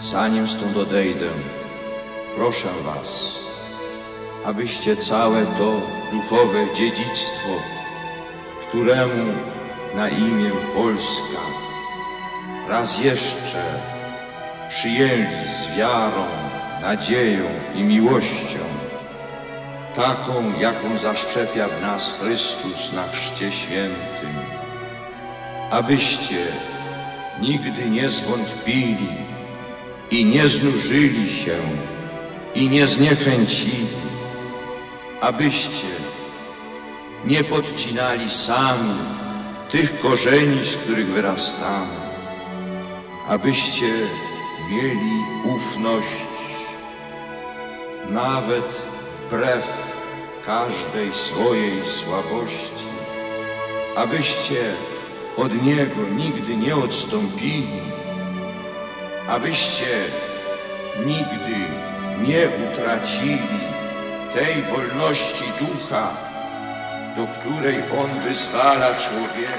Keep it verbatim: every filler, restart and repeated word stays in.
Zanim stąd odejdę, proszę was, abyście całe to duchowe dziedzictwo, któremu na imię Polska, raz jeszcze przyjęli z wiarą, nadzieją i miłością, taką, jaką zaszczepia w nas Chrystus na chrzcie świętym, abyście nigdy nie zwątpili i nie znużyli się i nie zniechęcili, abyście nie podcinali sami tych korzeni, z których wyrastamy, abyście mieli ufność nawet wbrew każdej swojej słabości, abyście od Niego nigdy nie odstąpili, abyście nigdy nie utracili tej wolności ducha, do której On wyzwala człowieka.